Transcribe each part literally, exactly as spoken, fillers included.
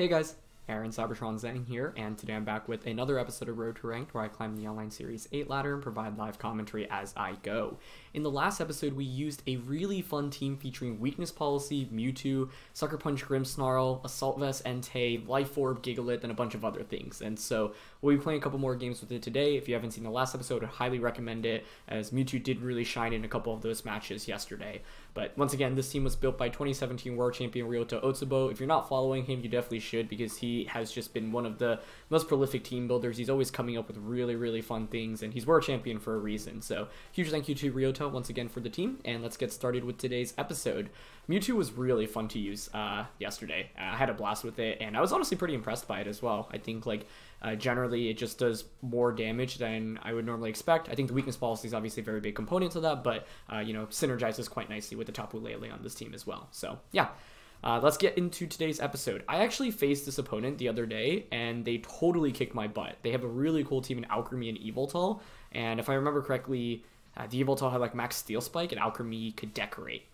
Hey guys, Aaron Cybertron Zen here, and today I'm back with another episode of Road to Ranked, where I climb the online series eight ladder and provide live commentary as I go. In the last episode, we used a really fun team featuring Weakness Policy, Mewtwo, Sucker Punch, Grimmsnarl, Assault Vest, Entei, Life Orb, Gigalith, and a bunch of other things. And so we'll be playing a couple more games with it today. If you haven't seen the last episode, I highly recommend it, as Mewtwo did really shine in a couple of those matches yesterday. But once again, this team was built by twenty seventeen World Champion Ryota Otsubo. If you're not following him, you definitely should, because he has just been one of the most prolific team builders. He's always coming up with really, really fun things, and he's world champion for a reason. So huge thank you to Ryota once again for the team, and let's get started with today's episode. Mewtwo was really fun to use uh, yesterday. I had a blast with it, and I was honestly pretty impressed by it as well. I think, like, uh, generally it just does more damage than I would normally expect. I think the weakness policy is obviously a very big component to that, but, uh, you know, synergizes quite nicely with the Tapu Lele on this team as well. So, yeah. Uh, let's get into today's episode. I actually faced this opponent the other day, and they totally kicked my butt. They have a really cool team in Alcremie and Yveltal, and if I remember correctly, uh, the Yveltal had like Max Steel Spike, and Alcremie could Decorate.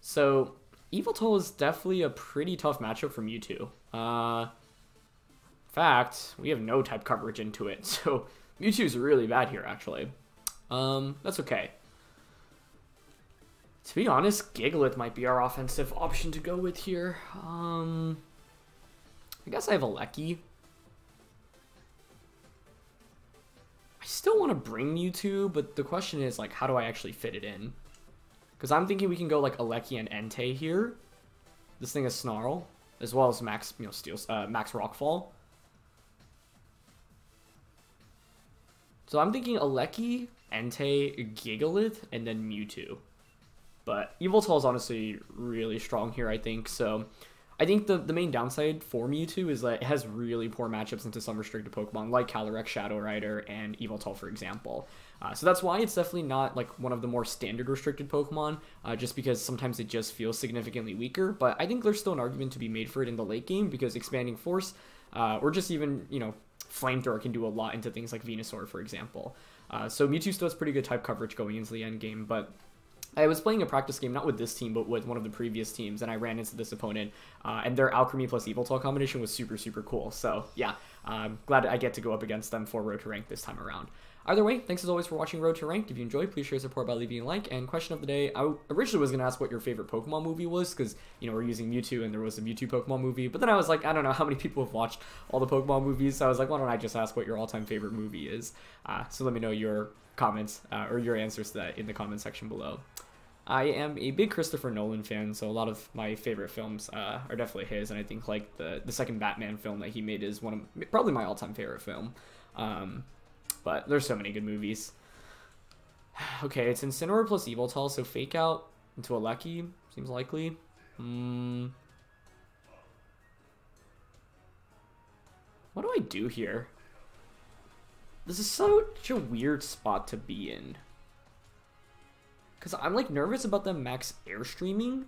So Yveltal is definitely a pretty tough matchup for Mewtwo. Uh, in fact, we have no type coverage into it, so Mewtwo's really bad here, actually. Um, that's okay. To be honest, Gigalith might be our offensive option to go with here. Um, I guess I have Regieleki. I still want to bring Mewtwo, but the question is, like, how do I actually fit it in? Because I'm thinking we can go, like, Regieleki and Entei here. This thing is Snarl, as well as Max, you know, Steel, uh, Max Rockfall. So I'm thinking Regieleki, Entei, Gigalith, and then Mewtwo. But Yveltal is honestly really strong here, I think. So I think the, the main downside for Mewtwo is that it has really poor matchups into some restricted Pokemon like Calyrex, Shadow Rider, and Yveltal, for example. Uh, so that's why it's definitely not like one of the more standard restricted Pokemon, uh, just because sometimes it just feels significantly weaker. But I think there's still an argument to be made for it in the late game, because Expanding Force, uh, or just even, you know, Flamethrower can do a lot into things like Venusaur, for example. Uh, so Mewtwo still has pretty good type coverage going into the end game, but I was playing a practice game, not with this team, but with one of the previous teams, and I ran into this opponent, uh, and their Alcremie plus Yveltal combination was super, super cool. So, yeah, I'm glad I get to go up against them for Road to Rank this time around. Either way, thanks as always for watching Road to Ranked. If you enjoyed, please share support by leaving a like. And question of the day, I originally was going to ask what your favorite Pokemon movie was, because, you know, we're using Mewtwo, and there was a Mewtwo Pokemon movie. But then I was like, I don't know how many people have watched all the Pokemon movies, so I was like, why don't I just ask what your all-time favorite movie is? Uh, so let me know your comments, uh, or your answers to that in the comment section below. I am a big Christopher Nolan fan, so a lot of my favorite films uh, are definitely his, and I think, like, the, the second Batman film that he made is one of, probably my all-time favorite film. Um... But there's so many good movies. Okay, it's Incineroar plus Yveltal, so Fake Out into Regieleki seems likely. Mm. What do I do here? This is such a weird spot to be in, because I'm, like, nervous about them max airstreaming.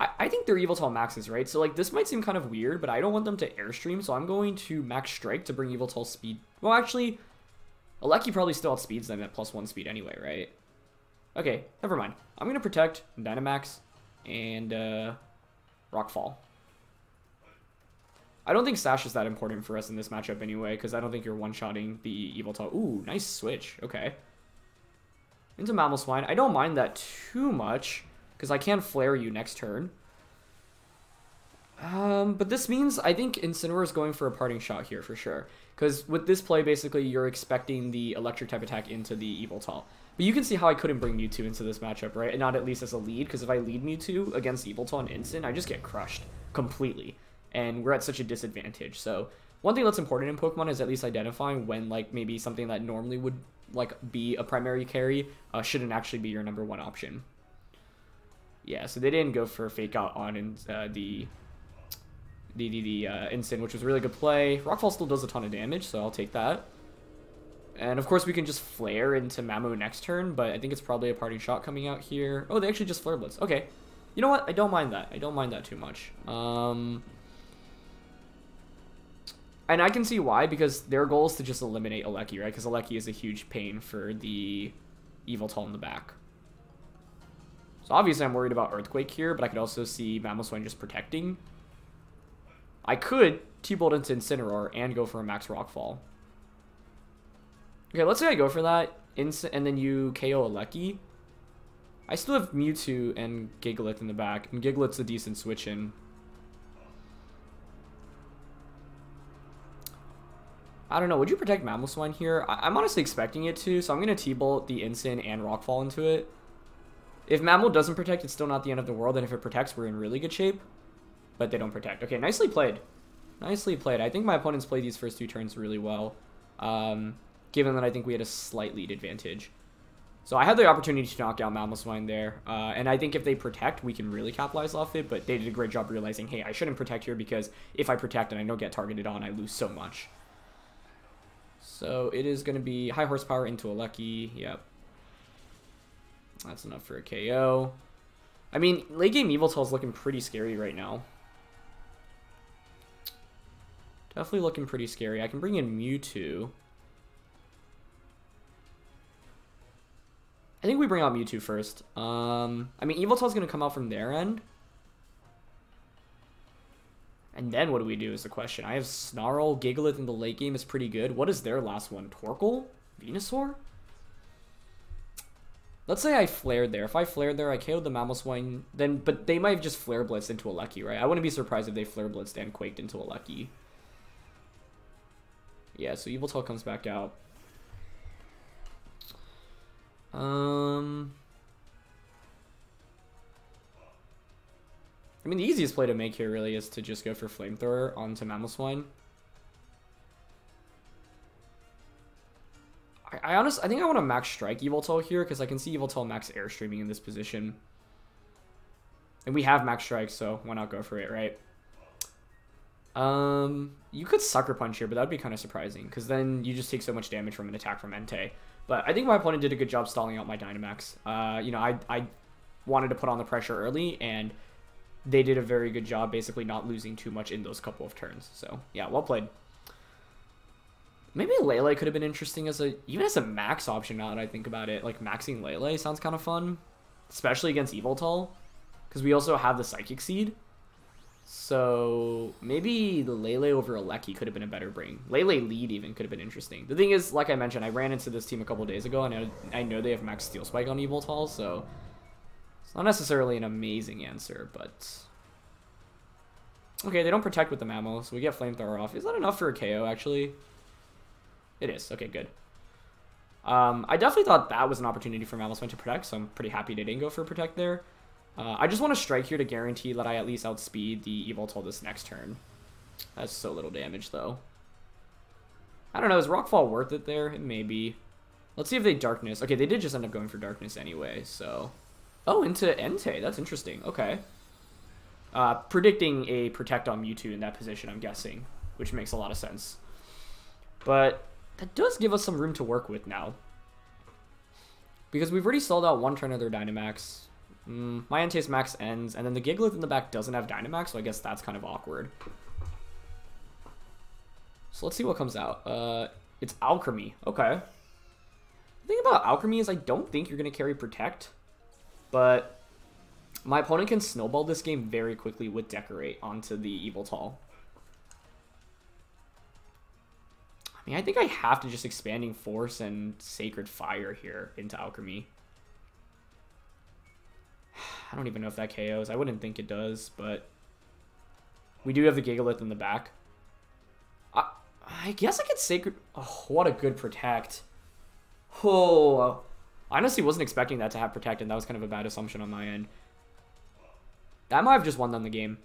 I, I think they're Yveltal maxes, right? So, like, this might seem kind of weird, but I don't want them to airstream, so I'm going to Max Strike to bring Yveltal speed. Well, actually, Regieleki probably still outspeeds them at plus one speed anyway, right? Okay, never mind. I'm going to protect Dynamax and uh, Rockfall. I don't think Sash is that important for us in this matchup anyway, because I don't think you're one-shotting the Yveltal. Ooh, nice switch. Okay. Into Mamoswine. I don't mind that too much, because I can flare you next turn. Um, but this means I think Incineroar is going for a parting shot here for sure, because with this play, basically, you're expecting the electric type attack into the Yveltal. But you can see how I couldn't bring Mewtwo into this matchup, right? And not at least as a lead, because if I lead Mewtwo against Yveltal and Incin, I just get crushed completely. And we're at such a disadvantage. So one thing that's important in Pokemon is at least identifying when, like, maybe something that normally would, like, be a primary carry uh, shouldn't actually be your number one option. Yeah, so they didn't go for Fake Out on uh, the the, the, the uh, Incin, which was a really good play. Rockfall still does a ton of damage, so I'll take that. And, of course, we can just Flare into Mamo next turn, but I think it's probably a parting shot coming out here. Oh, they actually just Flare Blitz. Okay. You know what? I don't mind that. I don't mind that too much. Um, and I can see why, because their goal is to just eliminate Regieleki, right? Because Regieleki is a huge pain for the Yveltal in the back. So obviously I'm worried about Earthquake here, but I could also see Mamoswine just protecting. I could T-Bolt into Incineroar and go for a Max Rockfall. Okay, let's say I go for that, and then you K O Alecki. I still have Mewtwo and Gigalith in the back, and Gigalith's a decent switch-in. I don't know, would you protect Mamoswine here? I I'm honestly expecting it to, so I'm going to T-Bolt the Incin and Rockfall into it. If Mammal doesn't protect, it's still not the end of the world, and if it protects, we're in really good shape. But they don't protect. Okay, nicely played. Nicely played. I think my opponents played these first two turns really well, um, given that I think we had a slight lead advantage. So I had the opportunity to knock down Mamoswine there, uh, and I think if they protect, we can really capitalize off it, but they did a great job realizing, hey, I shouldn't protect here because if I protect and I don't get targeted on, I lose so much. So it is going to be high horsepower into Alecki. Yep. That's enough for a K O. I mean, late game Yveltal is looking pretty scary right now. Definitely looking pretty scary. I can bring in Mewtwo. I think we bring out Mewtwo first. Um, I mean, Yveltal is going to come out from their end. And then what do we do is the question. I have Snarl. Gigalith in the late game is pretty good. What is their last one? Torkoal? Venusaur? Let's say I flared there. If I flared there, I K O'd the Mamoswine. Then, but they might have just Flare Blitzed into Alecki, right? I wouldn't be surprised if they Flare Blitzed and Quaked into Alecki. Yeah, so Yveltal comes back out. Um, I mean, the easiest play to make here really is to just go for Flamethrower onto Mamoswine. I honestly, I think I want to max strike Yveltal here because I can see Yveltal max airstreaming in this position. And we have max strike, so why not go for it, right? Um, you could Sucker Punch here, but that would be kind of surprising because then you just take so much damage from an attack from Entei. But I think my opponent did a good job stalling out my Dynamax. Uh, you know, I, I wanted to put on the pressure early, and they did a very good job basically not losing too much in those couple of turns. So, yeah, well played. Maybe Lele could have been interesting as a, even as a max option now that I think about it. Like, maxing Lele sounds kind of fun, especially against Yveltal, because we also have the Psychic Seed. So, maybe the Lele over Alecki could have been a better bring. Lele lead even could have been interesting. The thing is, like I mentioned, I ran into this team a couple days ago, and I, I know they have max Steel Spike on Yveltal, so it's not necessarily an amazing answer, but okay, they don't protect with the Mammo, so we get Flamethrower off. Is that enough for a K O, actually? It is. Okay, good. Um, I definitely thought that was an opportunity for Mamoswine to protect, so I'm pretty happy they didn't go for protect there. Uh, I just want to strike here to guarantee that I at least outspeed the Yveltal this next turn. That's so little damage, though. I don't know. Is Rockfall worth it there? It may be. Let's see if they Darkness. Okay, they did just end up going for Darkness anyway, so oh, into Entei. That's interesting. Okay. Uh, predicting a protect on Mewtwo in that position, I'm guessing, which makes a lot of sense. But that does give us some room to work with now, because we've already stalled out one turn of their Dynamax. Mm, my Entei's max ends, and then the Gigalith in the back doesn't have Dynamax, so I guess that's kind of awkward. So let's see what comes out. Uh, it's Alcremie. Okay. The thing about Alcremie is I don't think you're going to carry Protect, but my opponent can snowball this game very quickly with Decorate onto the Yveltal. I mean, I think I have to just Expanding Force and Sacred Fire here into Alcremie. I don't even know if that K Os. I wouldn't think it does, but we do have the Gigalith in the back. I, I guess I could Sacred... Oh, what a good Protect. Oh, I honestly wasn't expecting that to have Protect, and that was kind of a bad assumption on my end. That might have just won them the game.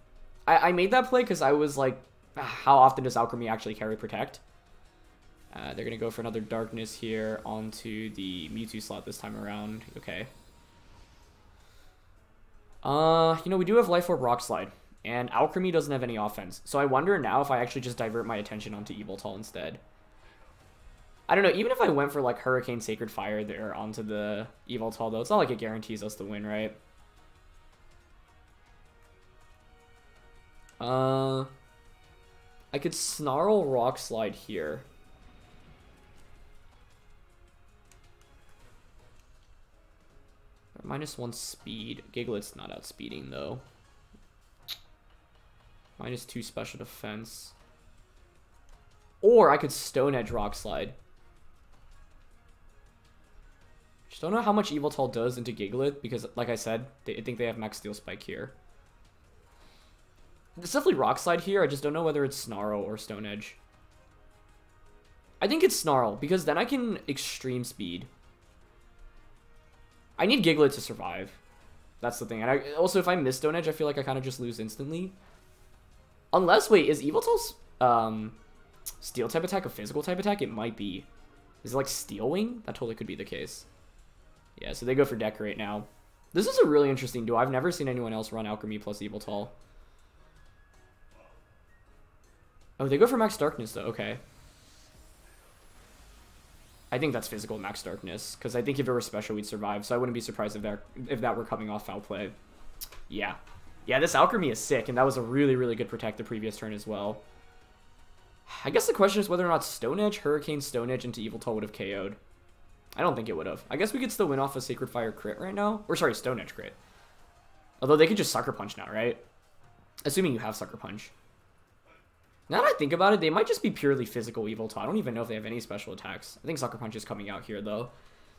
I, I made that play because I was like, how often does Alcremie actually carry Protect? Uh, they're going to go for another Darkness here onto the Mewtwo slot this time around. Okay. Uh, you know, we do have Life Orb Rock Slide, and Alcremie doesn't have any offense. So I wonder now if I actually just divert my attention onto Yveltal instead. I don't know, even if I went for, like, Hurricane Sacred Fire there onto the Yveltal, though, it's not like it guarantees us the win, right? Uh, I could Snarl Rock Slide here. Minus one speed. Gigalith's not outspeeding, though. Minus two special defense. Or I could Stone Edge Rock Slide. Just don't know how much Yveltal does into Gigalith because, like I said, they, I think they have Max Steel Spike here. It's definitely Rock Slide here. I just don't know whether it's Snarl or Stone Edge. I think it's Snarl because then I can Extreme Speed. I need Gigalith to survive. That's the thing. And I, also, if I miss Stone Edge, I feel like I kind of just lose instantly. Unless, wait, is Yveltal's um, Steel type attack a physical type attack? It might be. Is it like Steel Wing? That totally could be the case. Yeah, so they go for Decorate now. This is a really interesting duel. I've never seen anyone else run Alcremie plus Yveltal. Oh, they go for Max Darkness, though. Okay. I think that's physical Max Darkness, because I think if it were special, we'd survive, so I wouldn't be surprised if that, if that were coming off Foul Play. Yeah. Yeah, this Alcremie is sick, and that was a really, really good Protect the previous turn as well. I guess the question is whether or not Stone Edge, Hurricane, Stone Edge into Yveltal would have K O'd. I don't think it would have. I guess we could still win off a Sacred Fire crit right now. Or, sorry, Stone Edge crit. Although they could just Sucker Punch now, right? Assuming you have Sucker Punch. Now that I think about it, they might just be purely physical Yveltal. I don't even know if they have any special attacks. I think Sucker Punch is coming out here, though.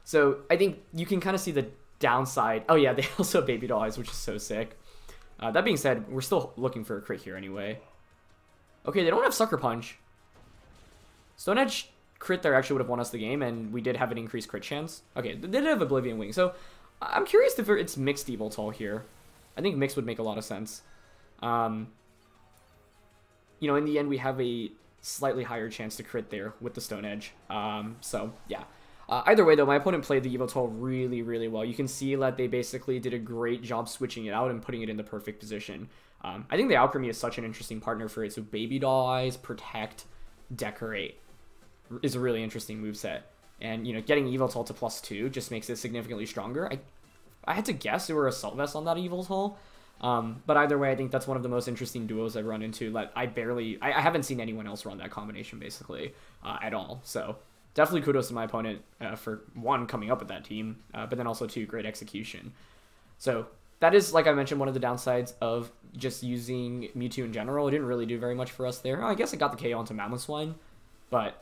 So, I think you can kind of see the downside. Oh, yeah, they also have Baby Doll Eyes, which is so sick. Uh, that being said, we're still looking for a crit here anyway. Okay, they don't have Sucker Punch. Stone Edge crit there actually would have won us the game, and we did have an increased crit chance. Okay, they did have Oblivion Wing, so I'm curious if it's mixed Yveltal here. I think mixed would make a lot of sense. Um... You know, in the end, we have a slightly higher chance to crit there with the Stone Edge. Um, so, yeah. Uh, either way, though, my opponent played the Yveltal really, really well. You can see that they basically did a great job switching it out and putting it in the perfect position. Um, I think the Alcremie is such an interesting partner for it. So, Baby Doll Eyes, Protect, Decorate is a really interesting moveset. And, you know, getting Yveltal to plus two just makes it significantly stronger. I, I had to guess there were Assault Vest on that Yveltal. Um, but either way, I think that's one of the most interesting duos I've run into. Like, I barely, I, I haven't seen anyone else run that combination, basically, uh, at all. So, definitely kudos to my opponent uh, for, one, coming up with that team, uh, but then also, two, great execution. So, that is, like I mentioned, one of the downsides of just using Mewtwo in general. It didn't really do very much for us there. Oh, I guess I got the K O onto Mamoswine, but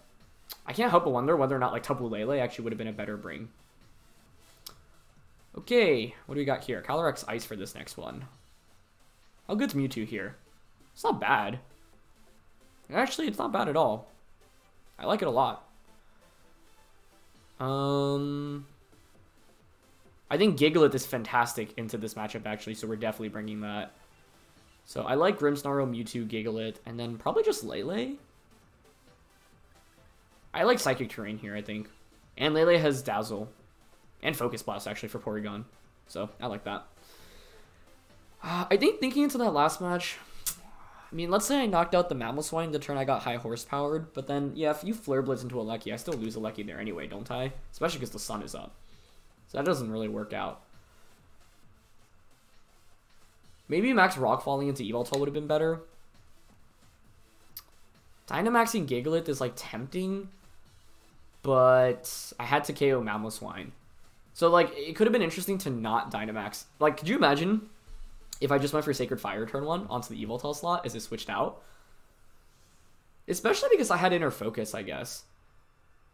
I can't help but wonder whether or not, like, Tapu Lele actually would have been a better bring. Okay, what do we got here? Calyrex Ice for this next one. How good's Mewtwo here? It's not bad. Actually, it's not bad at all. I like it a lot. Um, I think Gigalith is fantastic into this matchup, actually, so we're definitely bringing that. So I like Grimmsnarl, Mewtwo, Gigalith, and then probably just Lele. I like Psychic Terrain here, I think. And Lele has Dazzle. And Focus Blast, actually, for Porygon. So I like that. Uh, I think thinking into that last match, I mean, let's say I knocked out the Mamoswine the turn I got High Horsepowered, but then, yeah, if you Flare Blitz into Alecki, I still lose Alecki there anyway, don't I? Especially because the sun is up. So that doesn't really work out. Maybe Max Rock Falling into Yveltal would have been better. Dynamaxing Gigalith is, like, tempting, but I had to K O Mamoswine. So, like, it could have been interesting to not Dynamax. Like, could you imagine if I just went for Sacred Fire turn one onto the Yveltal slot as it switched out? Especially because I had Inner Focus, I guess.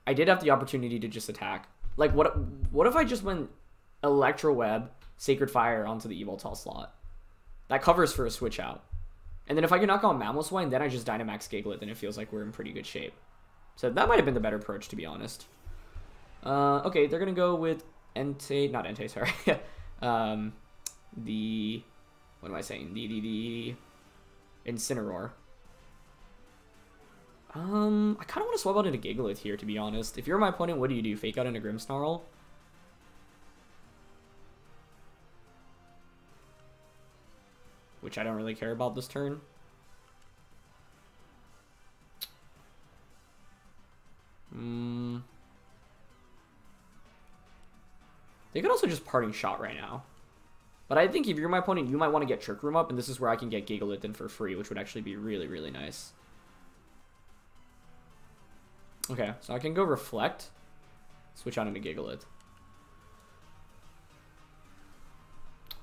I did have the opportunity to just attack. Like, what What if I just went Electro Web, Sacred Fire onto the Yveltal slot? That covers for a switch out. And then if I can knock out Mamoswine, then I just Dynamax Gigalith, and it feels like we're in pretty good shape. So that might have been the better approach, to be honest. Uh, okay, they're going to go with Entei, not Entei, sorry. um, the, what am I saying? The, the, the Incineroar. Um, I kind of want to swap out into Gigalith here, to be honest. If you're my opponent, what do you do? Fake out into Grimmsnarl? Which I don't really care about this turn. Hmm... They could also just Parting Shot right now. But I think if you're my opponent, you might want to get Trick Room up, and this is where I can get Gigalith in for free, which would actually be really, really nice. Okay, so I can go Reflect. Switch on into Gigalith.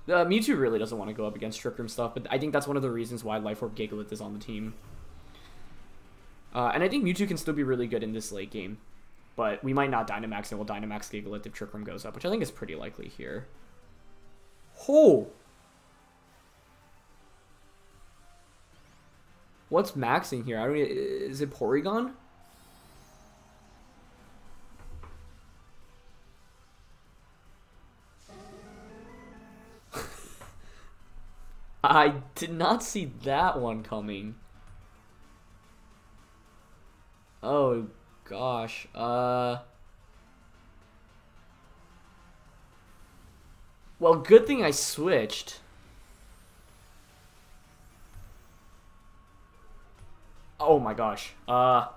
Uh, Mewtwo really doesn't want to go up against Trick Room stuff, but I think that's one of the reasons why Life Orb Gigalith is on the team. Uh, and I think Mewtwo can still be really good in this late game, but we might not Dynamax, and we'll Dynamax Gigalith if Trick Room goes up, which I think is pretty likely here. Oh! What's maxing here? I don't. Is it Porygon? I did not see that one coming. Oh gosh. Uh. Well, good thing I switched. Oh my gosh. Uh, I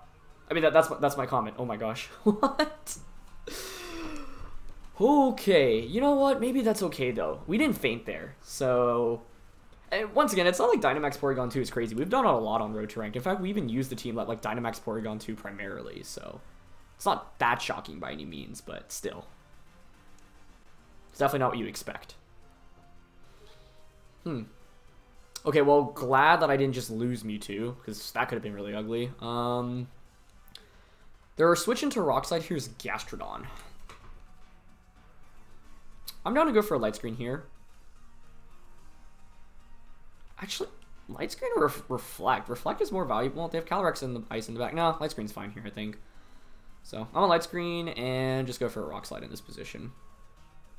mean, that, that's, that's my comment. Oh my gosh. What? Okay. You know what? Maybe that's okay, though. We didn't faint there. So, and once again, it's not like Dynamax Porygon two is crazy. We've done a lot on Road to Rank. In fact, we even used the team like, like Dynamax Porygon two primarily. So, it's not that shocking by any means, but still. It's definitely not what you'd expect. Hmm. Okay, well, glad that I didn't just lose Mewtwo, because that could have been really ugly. Um, there are switch into Rock Slide. Here's Gastrodon. I'm down to go for a Light Screen here. Actually, Light Screen or Ref Reflect? Reflect is more valuable. They have Calyrex and the Ice in the back. No, Light Screen's fine here, I think. So, I'm on Light Screen and just go for a Rock Slide in this position.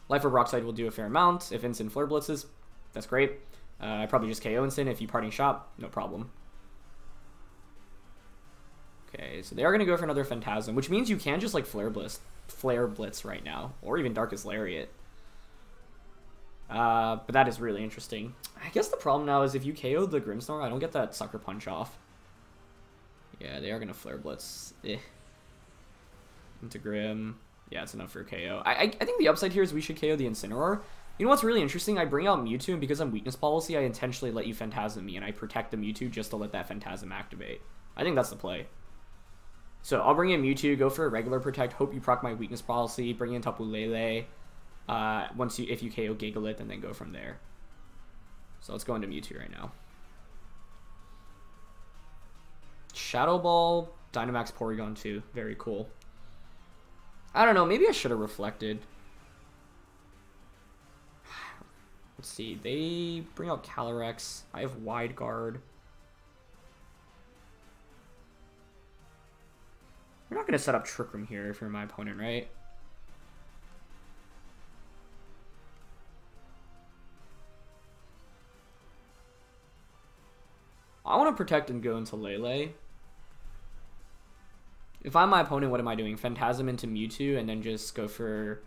Life Orb Rock Slide will do a fair amount. If Instant Flare Blitzes, that's great. Uh, I probably just K O Instant. If you Parting Shot, no problem. Okay, so they are going to go for another Phantasm, which means you can just, like, Flare Blitz, Flare Blitz right now, or even Darkest Lariat. Uh, but that is really interesting. I guess the problem now is if you K O the Grimmsnarl, I don't get that Sucker Punch off. Yeah, they are going to Flare Blitz. Eh. Into Grim. Yeah, it's enough for K O. I, I, I think the upside here is we should K O the Incineroar. You know what's really interesting? I bring out Mewtwo, and because I'm weakness policy, I intentionally let you Phantasm me, and I protect the Mewtwo just to let that Phantasm activate. I think that's the play. So I'll bring in Mewtwo, go for a regular protect, hope you proc my weakness policy, bring in Tapu Lele, uh, once you, if you K O Gigalith, and then go from there. So let's go into Mewtwo right now. Shadow Ball, Dynamax Porygon two, very cool. I don't know, maybe I should have reflected. Let's see, they bring out Calyrex. I have Wide Guard. You're not going to set up Trick Room here if you're my opponent, right? I want to protect and go into Lele. If I'm my opponent, what am I doing? Phantasm into Mewtwo and then just go for...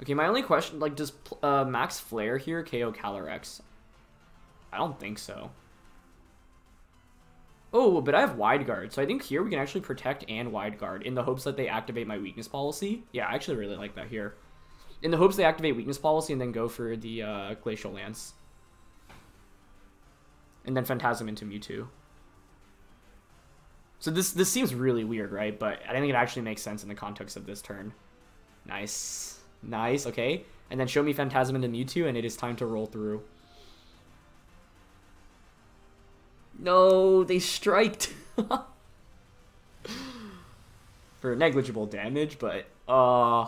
Okay, my only question, like, does uh, Max Flare here K O Calyrex? I don't think so. Oh, but I have Wide Guard, so I think here we can actually protect and Wide Guard in the hopes that they activate my weakness policy. Yeah, I actually really like that here. In the hopes they activate weakness policy and then go for the uh, Glacial Lance. And then Phantasm into Mewtwo. So this, this seems really weird, right? But I think it actually makes sense in the context of this turn. Nice. Nice, okay. And then show me Phantasm into Mewtwo, and it is time to roll through. No, they striked. For negligible damage, but... uh,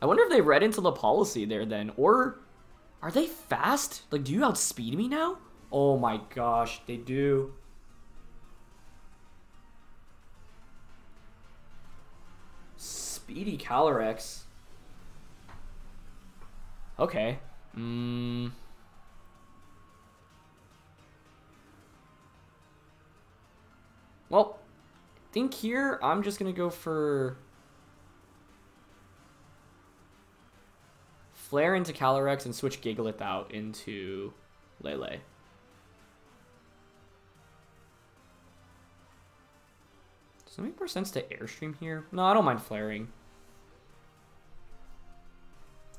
I wonder if they read into the policy there, then. Or, are they fast? Like, do you outspeed me now? Oh my gosh, they do. Speedy Calyrex. Okay. Mm. Well, I think here I'm just going to go for Flare into Calyrex and switch Gigalith out into Lele. Does it make more sense to Airstream here? No, I don't mind flaring.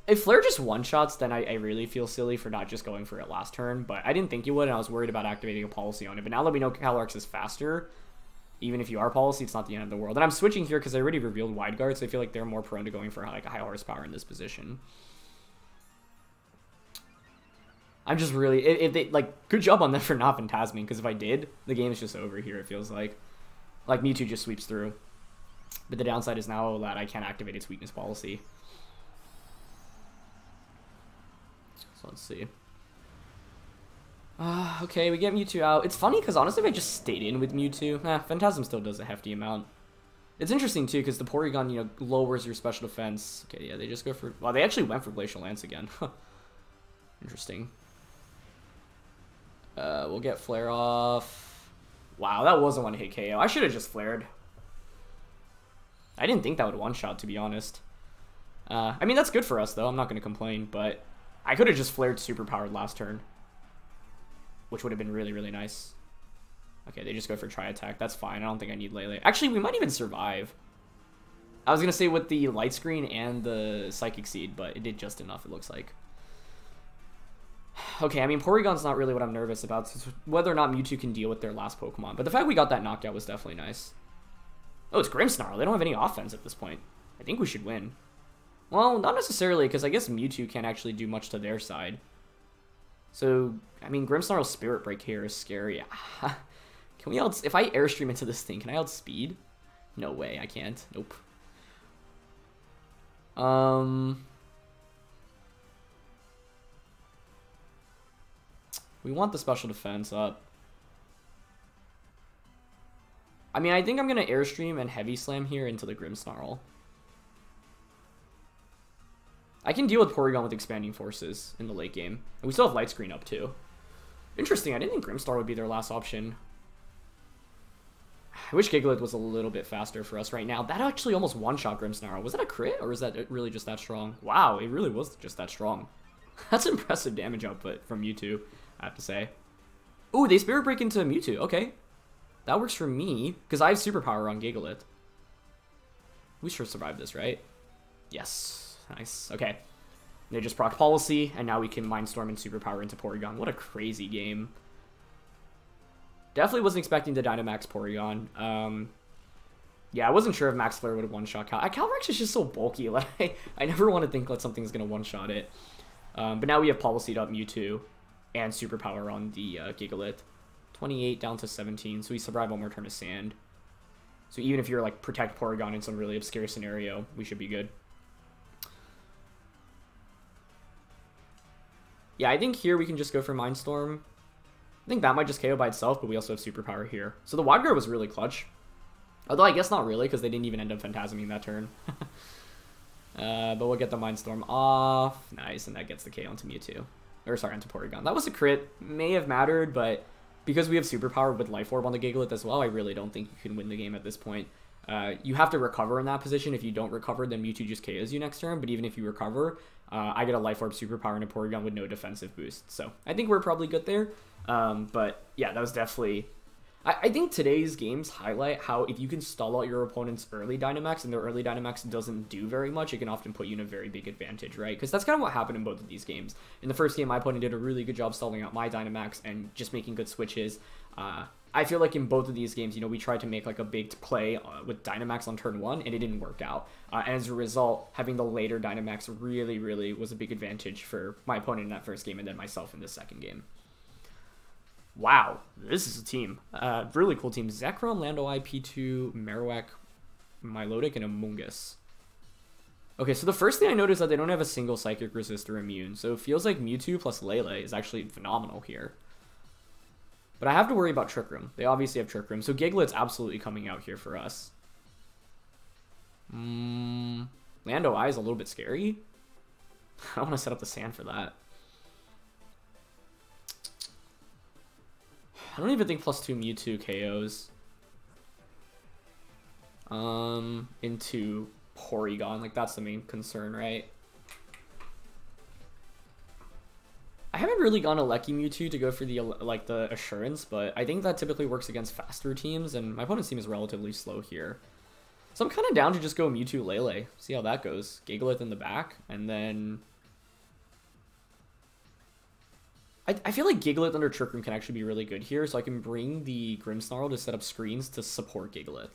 If Flare just one-shots, then I, I really feel silly for not just going for it last turn, but I didn't think you would, and I was worried about activating a policy on it, but now that we know Calyrex is faster, even if you are policy, it's not the end of the world. And I'm switching here because I already revealed Wide Guard, so I feel like they're more prone to going for like a high horsepower in this position. I'm just really, if they like, good job on them for not Phantasming, because if I did, the game is just over here. It feels like, like Mewtwo just sweeps through, but the downside is now that I can't activate its weakness policy. So let's see. Uh, okay, we get Mewtwo out. It's funny because honestly, if I just stayed in with Mewtwo, nah, Phantasm still does a hefty amount. It's interesting too because the Porygon, you know, lowers your special defense. Okay, yeah, they just go for. Well, they actually went for Glacial Lance again. Interesting. Uh, we'll get Flare off. Wow, that was a one-hit K O. I should have just flared. I didn't think that would one-shot, to be honest. Uh, I mean, that's good for us, though. I'm not going to complain, but I could have just flared Superpowered last turn, which would have been really, really nice. Okay, they just go for Tri-Attack. That's fine. I don't think I need Lele. Actually, we might even survive. I was going to say with the Light Screen and the Psychic Seed, but it did just enough, it looks like. Okay, I mean, Porygon's not really what I'm nervous about, so whether or not Mewtwo can deal with their last Pokemon. But the fact we got that knockout was definitely nice. Oh, it's Grimmsnarl. They don't have any offense at this point. I think we should win. Well, not necessarily, because I guess Mewtwo can't actually do much to their side. So, I mean, Grimmsnarl's Spirit Break here is scary. Can we out... If I Airstream into this thing, can I outspeed? No way, I can't. Nope. Um... We want the special defense up. I mean, I think I'm going to Airstream and Heavy Slam here into the Grimmsnarl. I can deal with Porygon with Expanding Forces in the late game. And we still have Light Screen up too. Interesting, I didn't think Grimmsnarl would be their last option. I wish Gigalith was a little bit faster for us right now. That actually almost one-shot Grimmsnarl. Was that a crit or is that really just that strong? Wow, it really was just that strong. That's impressive damage output from Mewtwo, I have to say. Ooh, they Spirit Break into Mewtwo. Okay. That works for me, because I have Superpower on Gigalith. We sure survived this, right? Yes. Nice. Okay. They just proc Policy, and now we can Mindstorm and Superpower into Porygon. What a crazy game. Definitely wasn't expecting the Dynamax Porygon. Um, yeah, I wasn't sure if Max Flare would have one-shot Cal. Calrex is just so bulky. Like, I, I never want to think that something's going to one-shot it. Um, but now we have Policy'd up Mewtwo and Superpower on the uh, Gigalith. twenty-eight down to seventeen, so we survive one more turn of Sand. So even if you're like Protect Porygon in some really obscure scenario, we should be good. Yeah, I think here we can just go for Mindstorm. I think that might just K O by itself, but we also have Superpower here. So the Wide Guard was really clutch. Although I guess not really, because they didn't even end up Phantasming that turn. uh, but we'll get the Mindstorm off. Nice, and that gets the K O onto Mewtwo. Or sorry, onto Porygon. That was a crit. May have mattered, but because we have Superpower with Life Orb on the Gigalith as well, I really don't think you can win the game at this point. Uh, you have to recover in that position. If you don't recover, then Mewtwo just K Os you next turn. But even if you recover, uh, I get a Life Orb, Superpower, and a Porygon with no defensive boost. So I think we're probably good there. Um, but yeah, that was definitely... I, I think today's games highlight how if you can stall out your opponent's early Dynamax and their early Dynamax doesn't do very much, it can often put you in a very big advantage, right? Because that's kind of what happened in both of these games. In the first game, my opponent did a really good job stalling out my Dynamax and just making good switches. Uh, I feel like in both of these games, you know, we tried to make like a big play uh, with Dynamax on turn one, and it didn't work out. Uh, and as a result, having the later Dynamax really, really was a big advantage for my opponent in that first game and then myself in the second game. Wow, this is a team. Uh, really cool team. Zekrom, Lando, P two, Marowak, Milotic, and Amoongus. Okay, so the first thing I noticed is that they don't have a single Psychic, Resist, or Immune, so it feels like Mewtwo plus Lele is actually phenomenal here. But I have to worry about Trick Room. They obviously have Trick Room, so Gigalith's absolutely coming out here for us. Mm, Lando I is a little bit scary. I don't want to set up the Sand for that. I don't even think plus two Mewtwo K Os um, into Porygon. Like, that's the main concern, right? I haven't really gone Alecki Mewtwo to go for the like the Assurance, but I think that typically works against faster teams, and my opponent's team is relatively slow here. So I'm kind of down to just go Mewtwo Lele, see how that goes. Gigalith in the back, and then... I, I feel like Gigalith under Trick Room can actually be really good here, so I can bring the Grimmsnarl to set up screens to support Gigalith.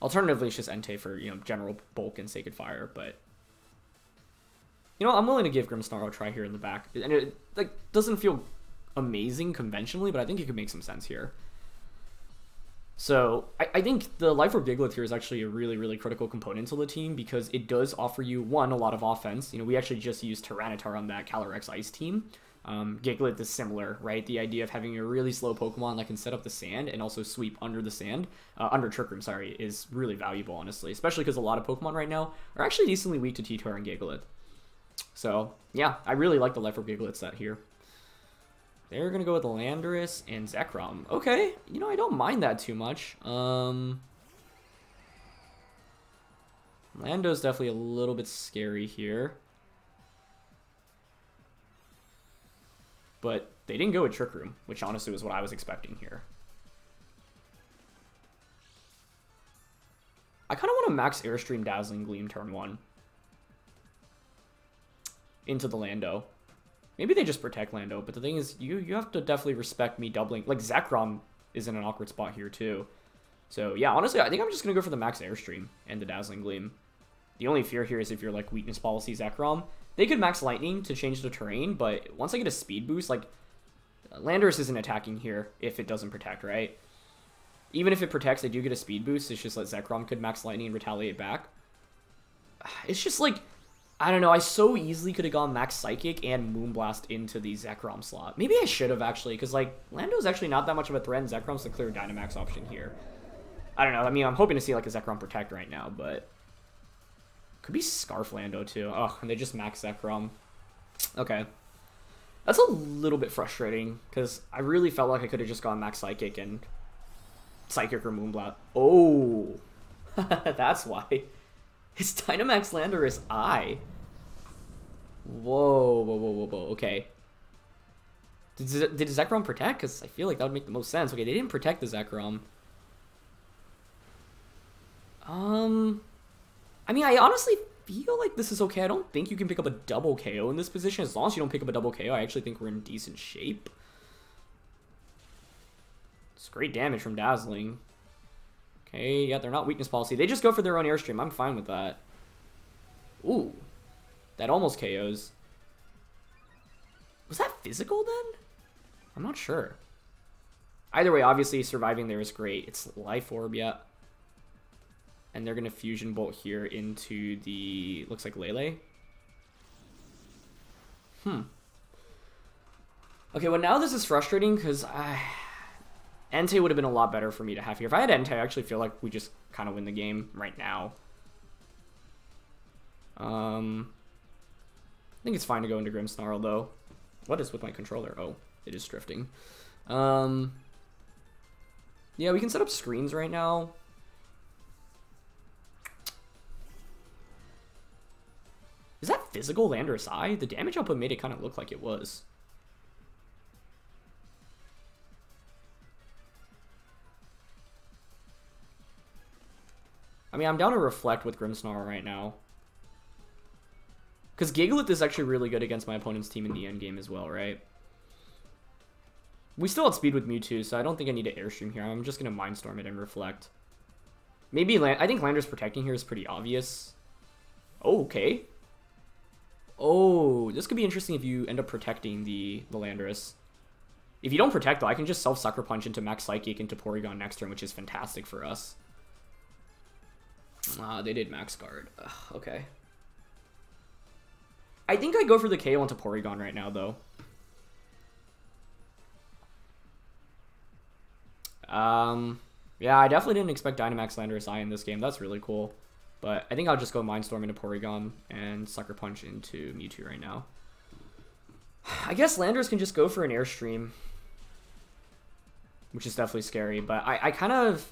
Alternatively, it's just Entei for, you know, general bulk and Sacred Fire, but... You know, I'm willing to give Grimmsnarl a try here in the back. And it, like, doesn't feel amazing conventionally, but I think it could make some sense here. So, I, I think the Life Orb Gigalith here is actually a really, really critical component to the team because it does offer you, one, a lot of offense. You know, we actually just used Tyranitar on that Calyrex Ice team. Um, Gigalith is similar, right? The idea of having a really slow Pokemon that can set up the sand and also sweep under the sand, uh, under Trick Room, sorry, is really valuable, honestly. Especially because a lot of Pokemon right now are actually decently weak to Tyranitar and Gigalith. So, yeah, I really like the Life Orb Gigalith set here. They're going to go with Landorus and Zekrom. Okay, you know, I don't mind that too much. Um, Lando's definitely a little bit scary here. But they didn't go with Trick Room, which honestly was what I was expecting here. I kind of want to max Airstream Dazzling Gleam turn one. Into the Lando. Maybe they just protect Lando, but the thing is, you you have to definitely respect me doubling. Like, Zekrom is in an awkward spot here, too. So, yeah, honestly, I think I'm just going to go for the Max Airstream and the Dazzling Gleam. The only fear here is if you're, like, weakness policy Zekrom. They could Max Lightning to change the terrain, but once I get a speed boost, like, Landorus isn't attacking here if it doesn't protect, right? Even if it protects, they do get a speed boost. It's just that Zekrom could Max Lightning and retaliate back. It's just, like... I don't know, I so easily could have gone Max Psychic and Moonblast into the Zekrom slot. Maybe I should have, actually, because, like, Lando's actually not that much of a threat, and Zekrom's the clear Dynamax option here. I don't know, I mean, I'm hoping to see, like, a Zekrom Protect right now, but... Could be Scarf Lando, too. Ugh, and they just Max Zekrom. Okay. That's a little bit frustrating, because I really felt like I could have just gone Max Psychic and... Psychic or Moonblast. Oh! That's why. It's Dynamax Landorus I. Whoa, whoa, whoa, whoa, whoa, okay. Did, did Zekrom protect? Because I feel like that would make the most sense. Okay, they didn't protect the Zekrom. Um, I mean, I honestly feel like this is okay. I don't think you can pick up a double K O in this position. As long as you don't pick up a double K O, I actually think we're in decent shape. It's great damage from Dazzling. Hey, yeah, they're not weakness policy. They just go for their own Airstream. I'm fine with that. Ooh. That almost K Os. Was that physical then? I'm not sure. Either way, obviously, surviving there is great. It's Life Orb, yeah. And they're going to Fusion Bolt here into the... Looks like Lele. Hmm. Okay, well, now this is frustrating because I... Entei would have been a lot better for me to have here. If I had Entei, I actually feel like we just kind of win the game right now. Um, I think it's fine to go into Grimmsnarl, though. What is with my controller? Oh, it is drifting. Um, yeah, we can set up screens right now. Is that physical Landorus Eye? The damage output made it kind of look like it was. I mean, I'm down to Reflect with Grimmsnarl right now. Because Gigalith is actually really good against my opponent's team in the endgame as well, right? We still outspeed with Mewtwo, so I don't think I need to Airstream here. I'm just going to Mindstorm it and Reflect. Maybe, Land I think Landorus protecting here is pretty obvious. Oh, okay. Oh, this could be interesting if you end up protecting the, the Landorus. If you don't protect, though, I can just self-Sucker Punch into Max Psychic into Porygon next turn, which is fantastic for us. Ah, uh, they did Max Guard. Ugh, okay. I think I go for the K O into Porygon right now, though. Um, yeah, I definitely didn't expect Dynamax Landorus Eye in this game. That's really cool. But I think I'll just go Mindstorm into Porygon and Sucker Punch into Mewtwo right now. I guess Landorus can just go for an Airstream, which is definitely scary, but I, I kind of...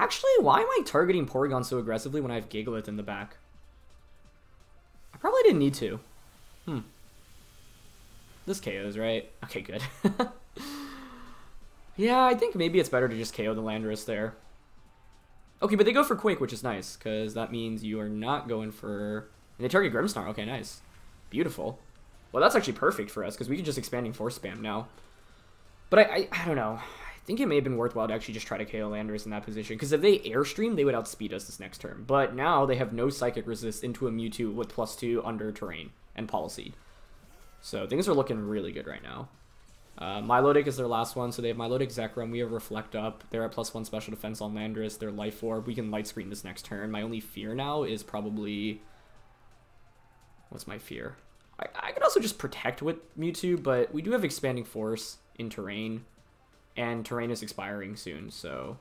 Actually, why am I targeting Porygon so aggressively when I have Gigalith in the back? I probably didn't need to. Hmm. This K Os, right? Okay, good. Yeah, I think maybe it's better to just K O the Landorus there. Okay, but they go for Quake, which is nice, because that means you are not going for... And they target Grimmsnarl. Okay, nice. Beautiful. Well, that's actually perfect for us, because we can just Expanding Force spam now. But I, I I don't know. I think it may have been worthwhile to actually just try to K O Landorus in that position, because if they Airstream, they would outspeed us this next turn. But now they have no Psychic Resist into a Mewtwo with plus two under Terrain and Policy. So things are looking really good right now. Uh, Milotic is their last one, so they have Milotic, Zekrom, we have Reflect up, they're at plus one special defense on Landorus, they're Life Orb, we can Light Screen this next turn. My only fear now is probably... What's my fear? I, I could also just Protect with Mewtwo, but we do have Expanding Force in Terrain, and Terrain is expiring soon, so...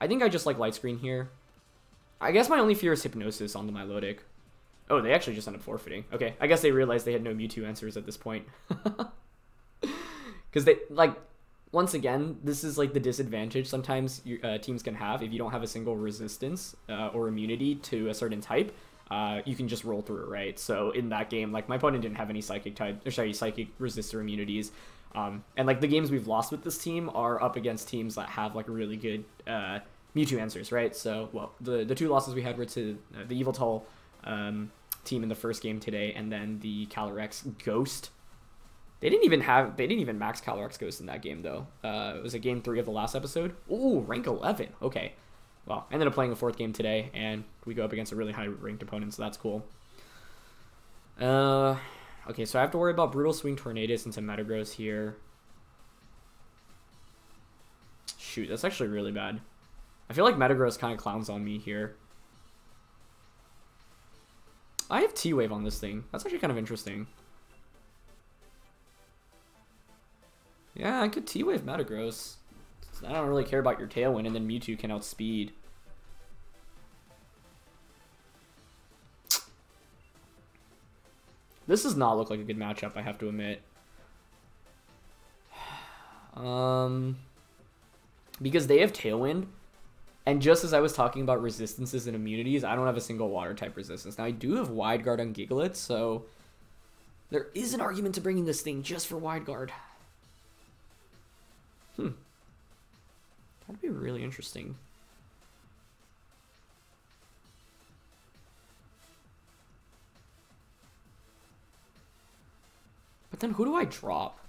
I think I just like Light Screen here. I guess my only fear is Hypnosis on the Milotic. Oh, they actually just ended up forfeiting. Okay, I guess they realized they had no Mewtwo answers at this point. Because they, like, once again, this is, like, the disadvantage sometimes you, uh, teams can have. If you don't have a single resistance uh, or immunity to a certain type, uh, you can just roll through, right? So in that game, like, my opponent didn't have any psychic type, or sorry, psychic resist or immunities. Um, and, like, the games we've lost with this team are up against teams that have, like, a really good uh, Mewtwo answers, right? So, well, the, the two losses we had were to uh, the Yveltal Um, team in the first game today, and then the Calyrex Ghost. They didn't even have, they didn't even max Calyrex Ghost in that game though. Uh, it was a game three of the last episode. Ooh, rank eleven. Okay. Well, ended up playing a fourth game today, and we go up against a really high ranked opponent, so that's cool. Uh, okay, so I have to worry about Brutal Swing, Tornadus, and some Metagross here. Shoot, that's actually really bad. I feel like Metagross kind of clowns on me here. I have T-Wave on this thing. That's actually kind of interesting. Yeah, I could T-Wave Metagross. I don't really care about your Tailwind, and then Mewtwo can outspeed. This does not look like a good matchup, I have to admit. Um, because they have Tailwind. And just as I was talking about resistances and immunities, I don't have a single Water-type resistance. Now, I do have Wide Guard on Gigalith, so there is an argument to bringing this thing just for Wide Guard. Hmm. That'd be really interesting. But then who do I drop?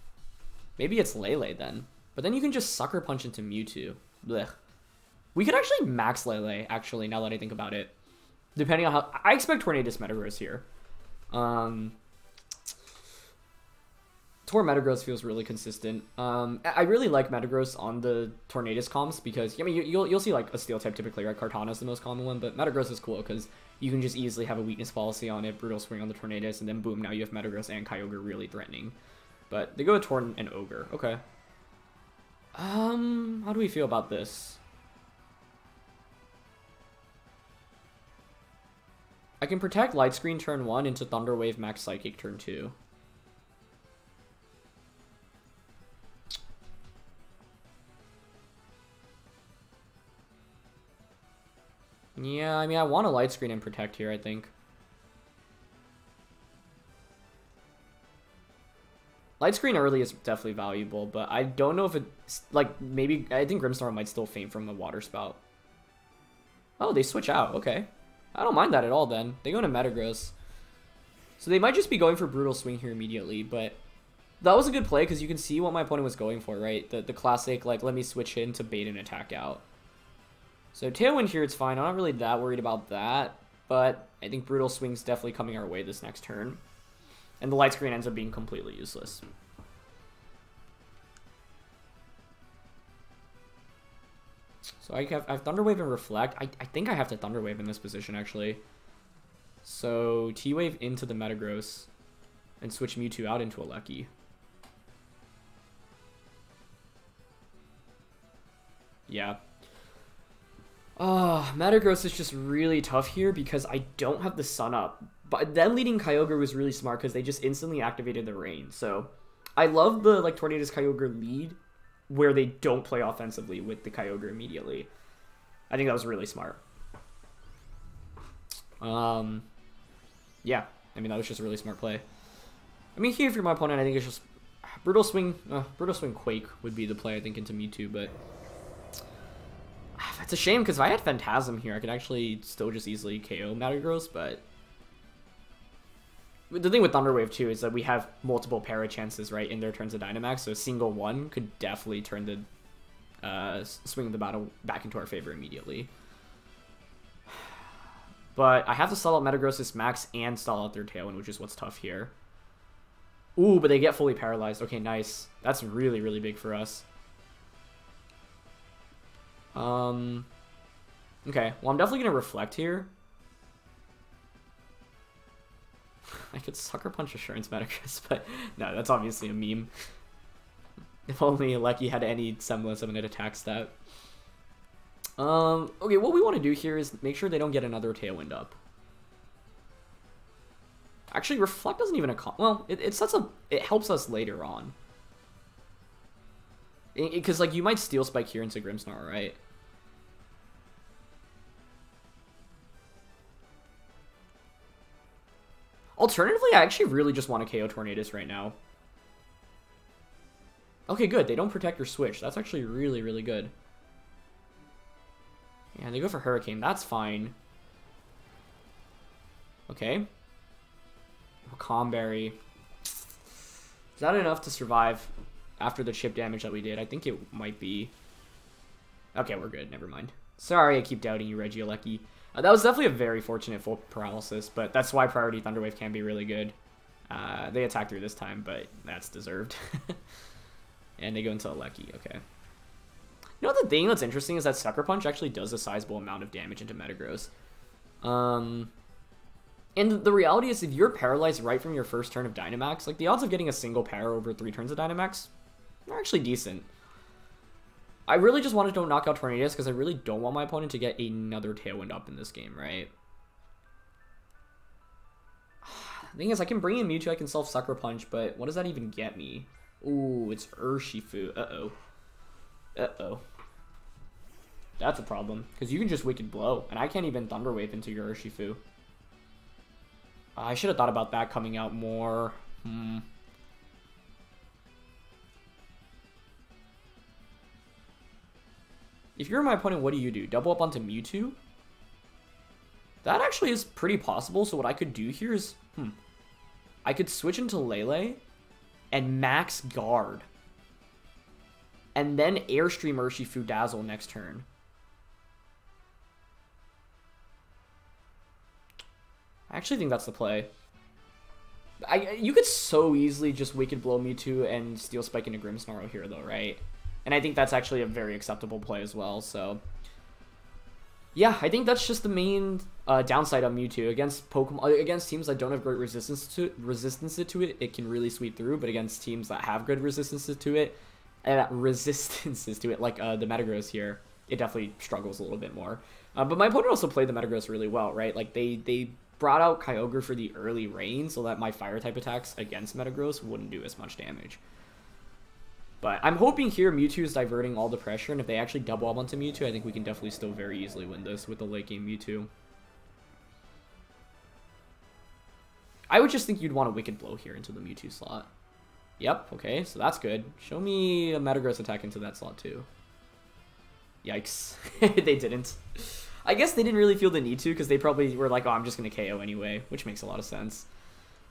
Maybe it's Lele then. But then you can just Sucker Punch into Mewtwo. Blech. We could actually max Lele, actually, now that I think about it. Depending on how... I expect Tornadus Metagross here. Um, Tor Metagross feels really consistent. Um, I really like Metagross on the Tornadus comps because... I mean, you, you'll, you'll see, like, a Steel type typically, right? Cartana's the most common one, but Metagross is cool because you can just easily have a Weakness Policy on it, Brutal Swing on the Tornadus, and then boom, now you have Metagross and Kyogre really threatening. But they go with Torn and Ogre. Okay. Um, how do we feel about this? I can protect Light Screen turn one into Thunder Wave Max Psychic turn two. Yeah, I mean, I want to Light Screen and protect here, I think. Light Screen early is definitely valuable, but I don't know if it's, like, maybe, I think Grimmsnarl might still faint from the Water Spout. Oh, they switch out, okay. I don't mind that at all then. They go into Metagross. So they might just be going for Brutal Swing here immediately, but that was a good play because you can see what my opponent was going for, right? The, the classic, like, let me switch in to bait and attack out. So Tailwind here, it's fine. I'm not really that worried about that, but I think Brutal Swing's definitely coming our way this next turn. And the Light Screen ends up being completely useless. So I have, I have Thunder Wave and Reflect. I, I think I have to Thunder Wave in this position, actually. So T-Wave into the Metagross and switch Mewtwo out into Alecki. Yeah. Oh, Metagross is just really tough here because I don't have the Sun Up. But then leading Kyogre was really smart because they just instantly activated the Rain. So I love the, like, Tornadus Kyogre lead, where they don't play offensively with the Kyogre immediately. I think that was really smart. Um, yeah, I mean, that was just a really smart play. I mean, here, if you're my opponent, I think it's just... Brutal Swing... Uh, Brutal Swing Quake would be the play, I think, into Mewtwo, but... It's a shame, because if I had Phantasm here, I could actually still just easily K O Metagross, but... The thing with Thunderwave too is that we have multiple para chances, right, in their turns of Dynamax, so a single one could definitely turn the uh, swing of the battle back into our favor immediately. But I have to stall out Metagross's Max and stall out their Tailwind, which is what's tough here. Ooh, but they get fully paralyzed. Okay, nice. That's really, really big for us. Um, okay, well, I'm definitely going to Reflect here. I could Sucker Punch Assurance Metagross, but no, that's obviously a meme. If only Lucky had any semblance of an attack stat. Um, okay, what we want to do here is make sure they don't get another Tailwind up. Actually, Reflect doesn't even... Well, it, it sets up... It helps us later on. Because, like, you might Steel Spike here into Grimmsnarl, right? Alternatively, I actually really just want to K O Tornadus right now. Okay, good. They don't protect your Switch. That's actually really, really good. Yeah, they go for Hurricane. That's fine. Okay. Calm Berry. Is that enough to survive after the chip damage that we did? I think it might be. Okay, we're good. Never mind. Sorry, I keep doubting you, Regieleki. Uh, that was definitely a very fortunate full paralysis, but that's why Priority Thunderwave can be really good. Uh, they attack through this time, but that's deserved. And they go into Lucky. Okay. You know what the thing that's interesting is that Sucker Punch actually does a sizable amount of damage into Metagross. Um... And the reality is, if you're paralyzed right from your first turn of Dynamax, like, the odds of getting a single para over three turns of Dynamax are actually decent. I really just wanted to knock out Tornadus because I really don't want my opponent to get another Tailwind up in this game, right? The thing is, I can bring in Mewtwo, I can self Sucker Punch, but what does that even get me? Ooh, it's Urshifu. Uh-oh. Uh-oh. That's a problem, because you can just Wicked Blow, and I can't even Thunder Wave into your Urshifu. I should have thought about that coming out more. Hmm. If you're my opponent, what do you do? Double up onto Mewtwo? That actually is pretty possible. So what I could do here is... Hmm. I could switch into Lele and Max Guard. And then Airstream Urshifu Dazzle next turn. I actually think that's the play. I You could so easily just Wicked Blow Mewtwo and Steel Spike into Grimmsnarl here, though, right? And I think that's actually a very acceptable play as well, so... Yeah, I think that's just the main uh, downside of Mewtwo. Against Pokemon, against teams that don't have great resistance to, resistance to it, it can really sweep through, but against teams that have good resistances to it, uh, resistances to it, like uh, the Metagross here, it definitely struggles a little bit more. Uh, but my opponent also played the Metagross really well, right? Like, they... they brought out Kyogre for the early rain so that my Fire-type attacks against Metagross wouldn't do as much damage. But I'm hoping here Mewtwo is diverting all the pressure, and if they actually double up onto Mewtwo, I think we can definitely still very easily win this with the late-game Mewtwo. I would just think you'd want a Wicked Blow here into the Mewtwo slot. Yep, okay, so that's good. Show me a Metagross attack into that slot, too. Yikes. They didn't. I guess they didn't really feel the need to because they probably were like, oh, I'm just going to K O anyway, which makes a lot of sense.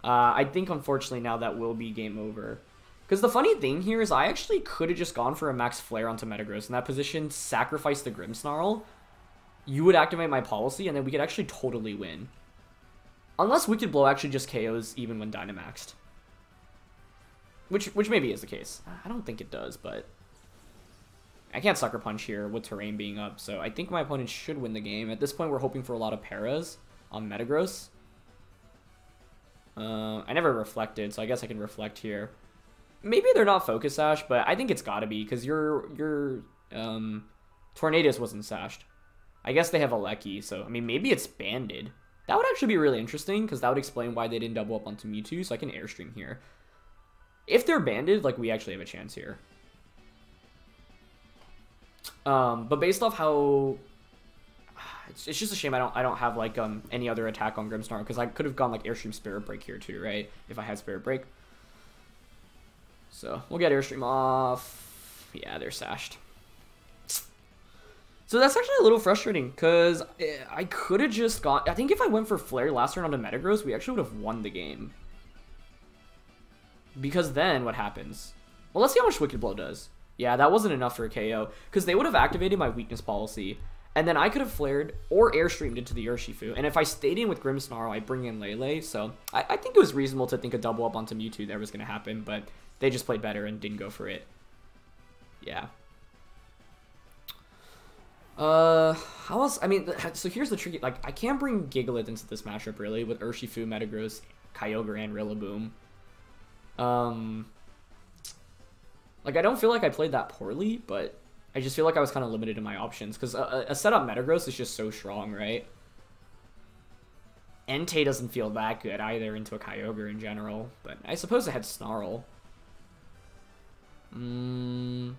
Uh, I think, unfortunately, now that will be game over. Because the funny thing here is I actually could have just gone for a Max Flare onto Metagross in that position, sacrifice the Grimmsnarl. You would activate my policy, and then we could actually totally win. Unless Wicked Blow actually just K Os even when Dynamaxed. Which, which maybe is the case. I don't think it does, but... I can't Sucker Punch here with terrain being up, so I think my opponent should win the game. At this point, we're hoping for a lot of paras on Metagross. Uh, I never reflected, so I guess I can Reflect here. Maybe they're not Focus Sash, but I think it's got to be, because your, your um, Tornadus wasn't sashed. I guess they have Alecki, so, I mean, maybe it's banded. That would actually be really interesting, because that would explain why they didn't double up onto Mewtwo, so I can Airstream here. If they're banded, like, we actually have a chance here. Um, but based off how, it's, it's just a shame I don't I don't have like um any other attack on Grimmsnarl because I could have gone like Airstream Spirit Break here too, right? If I had Spirit Break. So we'll get Airstream off. Yeah, they're sashed. So that's actually a little frustrating because I could have just gone. I think if I went for Flare last turn onto Metagross, we actually would have won the game. Because then what happens? Well, let's see how much Wicked Blow does. Yeah, that wasn't enough for a K O, because they would have activated my Weakness Policy, and then I could have Flared or Airstreamed into the Urshifu, and if I stayed in with Grimmsnarl, I bring in Lele, so I, I think it was reasonable to think a double up onto Mewtwo there was going to happen, but they just played better and didn't go for it. Yeah. Uh, how else? I mean, so here's the tricky, like, I can't bring Gigalith into this matchup, really, with Urshifu, Metagross, Kyogre, and Rillaboom. Um... Like, I don't feel like I played that poorly, but I just feel like I was kind of limited in my options. Because a, a setup Metagross is just so strong, right? Entei doesn't feel that good either into a Kyogre in general. But I suppose I had Snarl. Mm.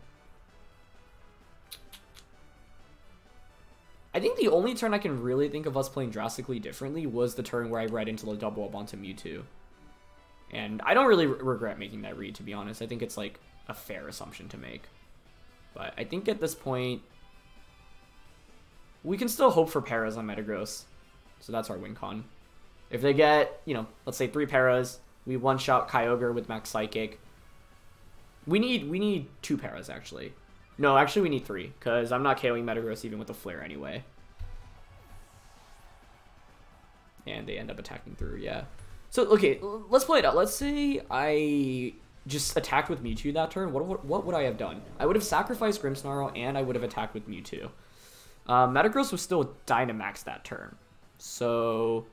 I think the only turn I can really think of us playing drastically differently was the turn where I read into the double up onto Mewtwo. And I don't really re regret making that read, to be honest. I think it's like a fair assumption to make, but I think at this point we can still hope for paras on Metagross, so that's our win con. If they get, you know, let's say three paras, we one shot Kyogre with Max Psychic. We need we need two paras actually. No, actually we need three, because I'm not KOing Metagross even with the Flare anyway. And they end up attacking through, yeah. So okay, let's play it out. Let's say I just attacked with Mewtwo that turn. What, what what would I have done? I would have sacrificed Grimmsnarl, and I would have attacked with Mewtwo. Uh, Metagross was still Dynamax that turn. So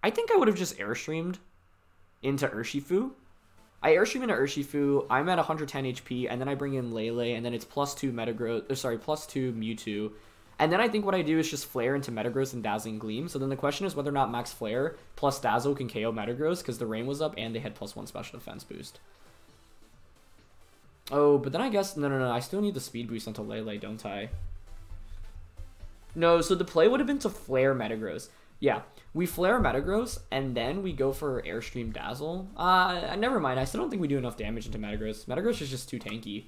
I think I would have just Airstreamed into Urshifu. I Airstream into Urshifu, I'm at one hundred ten H P, and then I bring in Lele, and then it's plus two Metagross, or sorry, plus two Mewtwo. And then I think what I do is just Flare into Metagross and Dazzling Gleam. So then the question is whether or not Max Flare plus Dazzle can K O Metagross, because the rain was up and they had plus one special defense boost. Oh, but then I guess... No, no, no. I still need the speed boost onto Lele, don't I? No, so the play would have been to Flare Metagross. Yeah, we Flare Metagross, and then we go for Airstream Dazzle. Uh, never mind. I still don't think we do enough damage into Metagross. Metagross is just too tanky,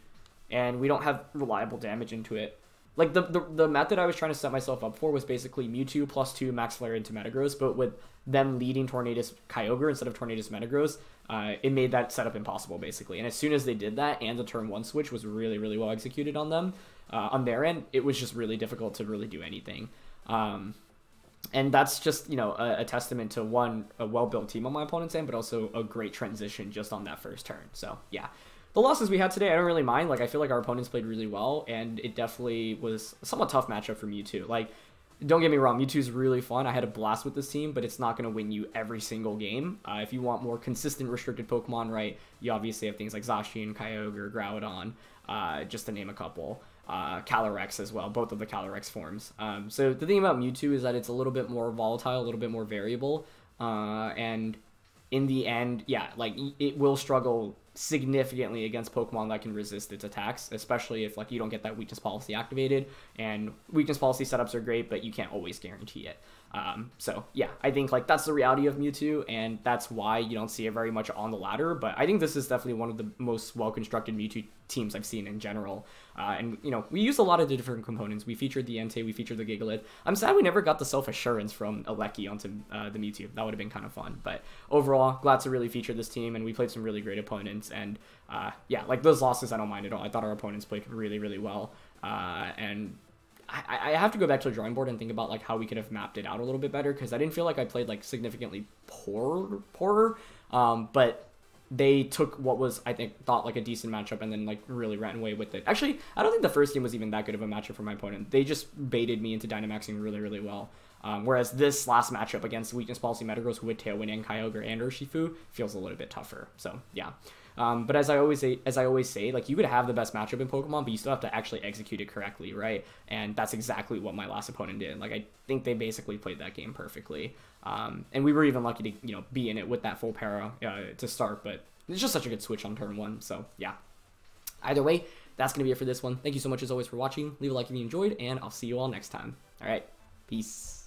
and we don't have reliable damage into it. Like, the, the the method I was trying to set myself up for was basically Mewtwo plus two Max Flare into Metagross, but with them leading Tornadus Kyogre instead of Tornadus Metagross, uh, it made that setup impossible, basically. And as soon as they did that, and the turn one switch was really, really well executed on them, uh, on their end, it was just really difficult to really do anything. Um, and that's just, you know, a, a testament to, one, a well-built team on my opponent's end, but also a great transition just on that first turn. So, yeah. The losses we had today, I don't really mind. Like, I feel like our opponents played really well, and it definitely was a somewhat tough matchup for Mewtwo. Like, don't get me wrong, Mewtwo's really fun. I had a blast with this team, but it's not going to win you every single game. Uh, if you want more consistent restricted Pokemon, right, you obviously have things like Zacian, Kyogre, Groudon, uh, just to name a couple. Uh, Calyrex as well, both of the Calyrex forms. Um, so the thing about Mewtwo is that it's a little bit more volatile, a little bit more variable, uh, and in the end, yeah, like, it will struggle significantly against Pokemon that can resist its attacks, especially if, like, you don't get that weakness policy activated, and weakness policy setups are great, but you can't always guarantee it. Um, so, yeah, I think, like, that's the reality of Mewtwo, and that's why you don't see it very much on the ladder, but I think this is definitely one of the most well-constructed Mewtwo teams I've seen in general. Uh, and, you know, we used a lot of the different components. We featured the Entei, we featured the Gigalith. I'm sad we never got the self-assurance from Alecki onto uh, the Mewtwo. That would have been kind of fun, but overall, glad to really feature this team, and we played some really great opponents, and, uh, yeah, like, those losses I don't mind at all. I thought our opponents played really, really well, uh, and... I, I have to go back to the drawing board and think about, like, how we could have mapped it out a little bit better, because I didn't feel like I played, like, significantly poor, poorer, um, but they took what was, I think, thought, like, a decent matchup and then, like, really ran away with it. Actually, I don't think the first game was even that good of a matchup for my opponent. They just baited me into Dynamaxing really, really well, um, whereas this last matchup against Weakness Policy Metagross with Tailwind and Kyogre and Urshifu feels a little bit tougher, so, yeah. Um, but as I always say, as I always say, like, you could have the best matchup in Pokemon, but you still have to actually execute it correctly, right? And that's exactly what my last opponent did. Like, I think they basically played that game perfectly. Um, and we were even lucky to, you know, be in it with that full para uh, to start, but it's just such a good switch on turn one. So, yeah. Either way, that's going to be it for this one. Thank you so much, as always, for watching. Leave a like if you enjoyed, and I'll see you all next time. All right. Peace.